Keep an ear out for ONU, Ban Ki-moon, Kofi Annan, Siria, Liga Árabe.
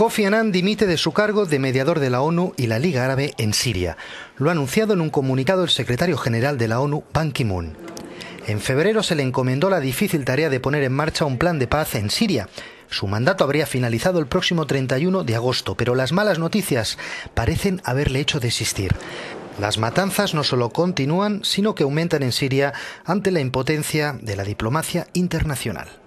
Kofi Annan dimite de su cargo de mediador de la ONU y la Liga Árabe en Siria. Lo ha anunciado en un comunicado el secretario general de la ONU, Ban Ki-moon. En febrero se le encomendó la difícil tarea de poner en marcha un plan de paz en Siria. Su mandato habría finalizado el próximo 31 de agosto, pero las malas noticias parecen haberle hecho desistir. Las matanzas no solo continúan, sino que aumentan en Siria ante la impotencia de la diplomacia internacional.